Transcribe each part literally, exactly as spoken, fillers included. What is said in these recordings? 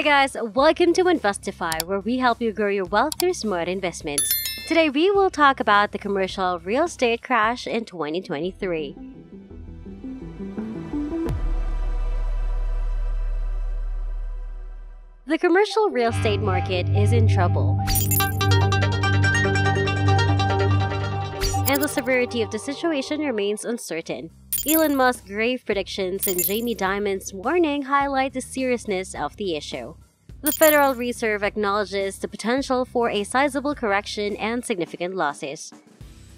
Hey guys, welcome to Investify, where we help you grow your wealth through smart investments. Today we will talk about the commercial real estate crash in twenty twenty-three. The commercial real estate market is in trouble, and the severity of the situation remains uncertain. Elon Musk's grave predictions and Jamie Dimon's warning highlight the seriousness of the issue. The Federal Reserve acknowledges the potential for a sizable correction and significant losses.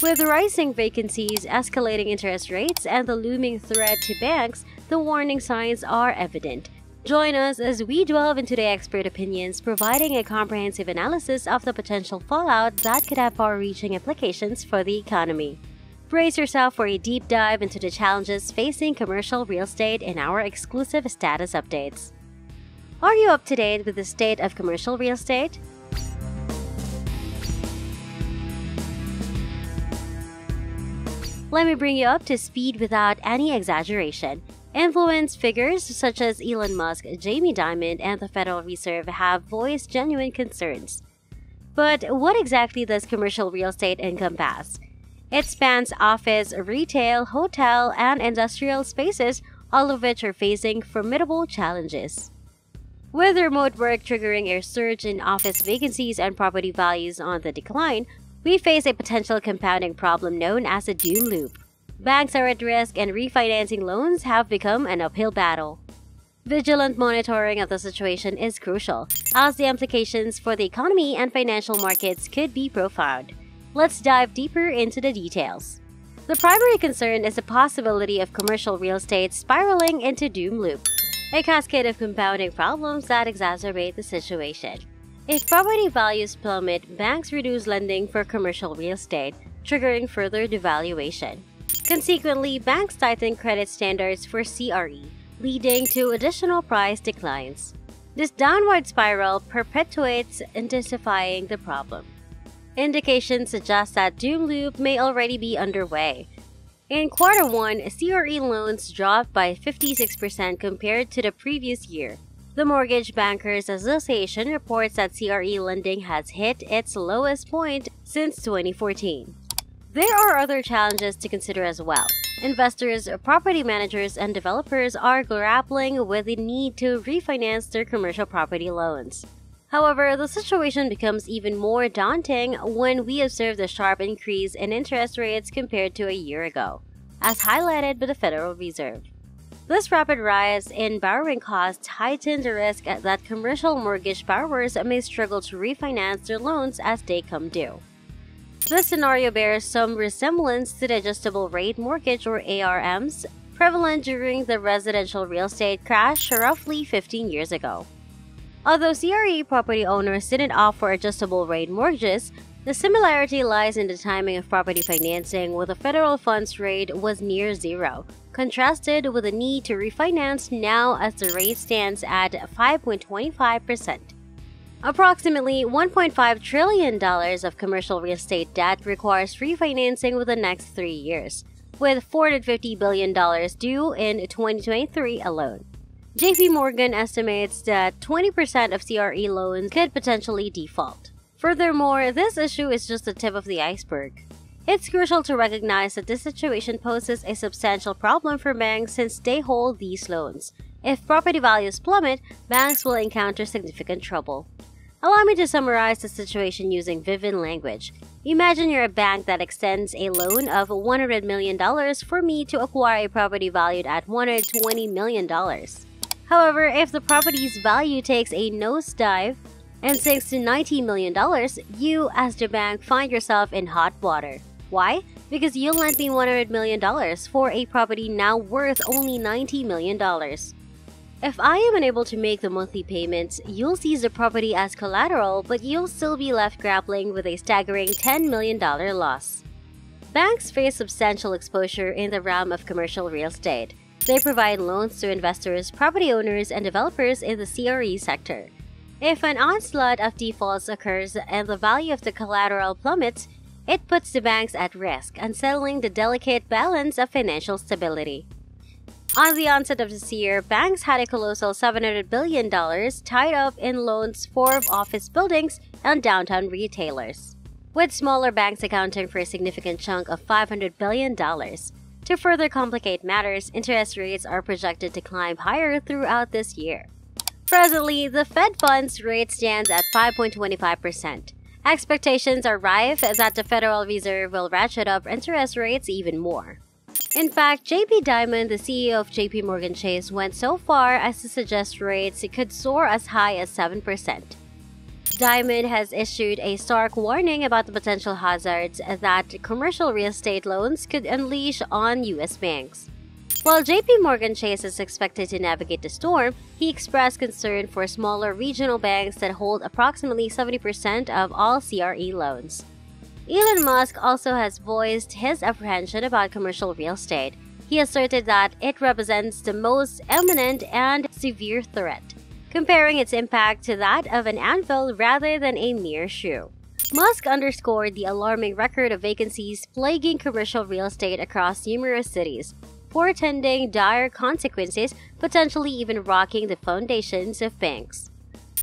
With rising vacancies, escalating interest rates, and the looming threat to banks, the warning signs are evident. Join us as we delve into the expert opinions, providing a comprehensive analysis of the potential fallout that could have far-reaching implications for the economy. Brace yourself for a deep dive into the challenges facing commercial real estate in our exclusive status updates. Are you up to date with the state of commercial real estate? Let me bring you up to speed without any exaggeration. Influence figures such as Elon Musk, Jamie Dimon, and the Federal Reserve have voiced genuine concerns. But what exactly does commercial real estate encompass? It spans office, retail, hotel, and industrial spaces, all of which are facing formidable challenges. With remote work triggering a surge in office vacancies and property values on the decline, we face a potential compounding problem known as a doom loop. Banks are at risk, and refinancing loans have become an uphill battle. Vigilant monitoring of the situation is crucial, as the implications for the economy and financial markets could be profound. Let's dive deeper into the details. The primary concern is the possibility of commercial real estate spiraling into doom loop, a cascade of compounding problems that exacerbate the situation. If property values plummet, banks reduce lending for commercial real estate, triggering further devaluation. Consequently, banks tighten credit standards for C R E, leading to additional price declines. This downward spiral perpetuates, intensifying the problem. Indications suggest that doom loop may already be underway. In quarter one, C R E loans dropped by fifty-six percent compared to the previous year. The Mortgage Bankers Association reports that C R E lending has hit its lowest point since twenty fourteen. There are other challenges to consider as well. Investors, property managers, and developers are grappling with the need to refinance their commercial property loans. However, the situation becomes even more daunting when we observe the sharp increase in interest rates compared to a year ago, as highlighted by the Federal Reserve. This rapid rise in borrowing costs heightens the risk that commercial mortgage borrowers may struggle to refinance their loans as they come due. This scenario bears some resemblance to the adjustable rate mortgage or A R Ms prevalent during the residential real estate crash roughly fifteen years ago. Although C R E property owners didn't offer adjustable rate mortgages, the similarity lies in the timing of property financing, where the federal funds rate was near zero, contrasted with the need to refinance now as the rate stands at five point two five percent. Approximately one point five trillion dollars of commercial real estate debt requires refinancing within the next three years, with four hundred fifty billion dollars due in twenty twenty-three alone. J P Morgan estimates that twenty percent of C R E loans could potentially default. Furthermore, this issue is just the tip of the iceberg. It's crucial to recognize that this situation poses a substantial problem for banks since they hold these loans. If property values plummet, banks will encounter significant trouble. Allow me to summarize the situation using vivid language. Imagine you're a bank that extends a loan of one hundred million dollars for me to acquire a property valued at one hundred twenty million dollars. However, if the property's value takes a nosedive and sinks to ninety million dollars, you, as the bank, find yourself in hot water. Why? Because you lent me one hundred million dollars for a property now worth only ninety million dollars. If I am unable to make the monthly payments, you'll seize the property as collateral, but you'll still be left grappling with a staggering ten million dollars loss. Banks face substantial exposure in the realm of commercial real estate. They provide loans to investors, property owners, and developers in the C R E sector. If an onslaught of defaults occurs and the value of the collateral plummets, it puts the banks at risk, unsettling the delicate balance of financial stability. On the onset of this year, banks had a colossal seven hundred billion dollars tied up in loans for office buildings and downtown retailers, with smaller banks accounting for a significant chunk of five hundred billion dollars. To further complicate matters, interest rates are projected to climb higher throughout this year. Presently, the Fed funds rate stands at five point two five percent. Expectations are rife that the Federal Reserve will ratchet up interest rates even more. In fact, J P Dimon, the C E O of J P Morgan Chase, went so far as to suggest rates could soar as high as seven percent. Dimon has issued a stark warning about the potential hazards that commercial real estate loans could unleash on U S banks. While J P Morgan Chase is expected to navigate the storm, he expressed concern for smaller regional banks that hold approximately seventy percent of all C R E loans. Elon Musk also has voiced his apprehension about commercial real estate. He asserted that it represents the most imminent and severe threat, comparing its impact to that of an anvil rather than a mere shoe. Musk underscored the alarming record of vacancies plaguing commercial real estate across numerous cities, portending dire consequences, potentially even rocking the foundations of banks.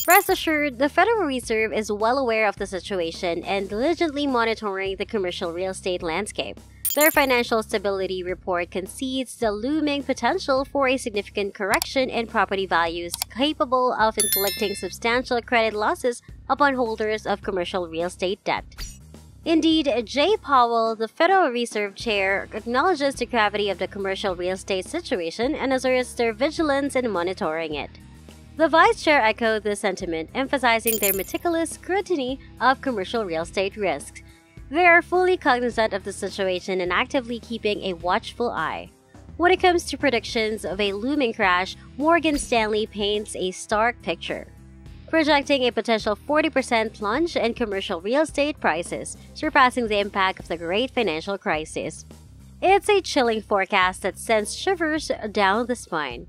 Rest assured, the Federal Reserve is well aware of the situation and diligently monitoring the commercial real estate landscape. Their Financial Stability Report concedes the looming potential for a significant correction in property values capable of inflicting substantial credit losses upon holders of commercial real estate debt. Indeed, Jay Powell, the Federal Reserve Chair, acknowledges the gravity of the commercial real estate situation and asserts their vigilance in monitoring it. The vice chair echoed this sentiment, emphasizing their meticulous scrutiny of commercial real estate risks. They are fully cognizant of the situation and actively keeping a watchful eye. When it comes to predictions of a looming crash, Morgan Stanley paints a stark picture, projecting a potential forty percent plunge in commercial real estate prices, surpassing the impact of the Great Financial Crisis. It's a chilling forecast that sends shivers down the spine.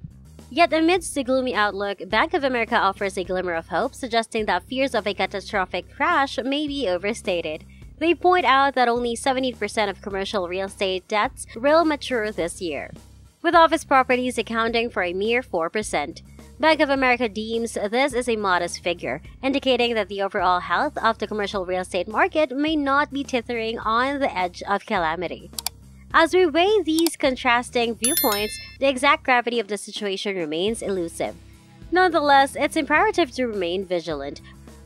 Yet amidst the gloomy outlook, Bank of America offers a glimmer of hope, suggesting that fears of a catastrophic crash may be overstated. They point out that only seventy percent of commercial real estate debts will mature this year, with office properties accounting for a mere four percent. Bank of America deems this is a modest figure, indicating that the overall health of the commercial real estate market may not be teetering on the edge of calamity. As we weigh these contrasting viewpoints, the exact gravity of the situation remains elusive. Nonetheless, it's imperative to remain vigilant,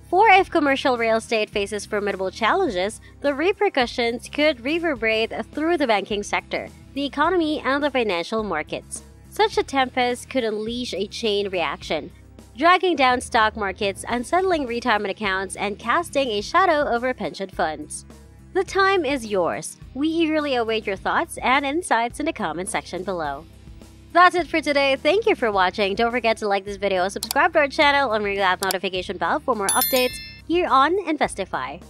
for if commercial real estate faces formidable challenges, the repercussions could reverberate through the banking sector, the economy, and the financial markets. Such a tempest could unleash a chain reaction, dragging down stock markets, unsettling retirement accounts, and casting a shadow over pension funds. The time is yours. We eagerly await your thoughts and insights in the comment section below. That's it for today. Thank you for watching. Don't forget to like this video, subscribe to our channel, and ring that notification bell for more updates here on Investify.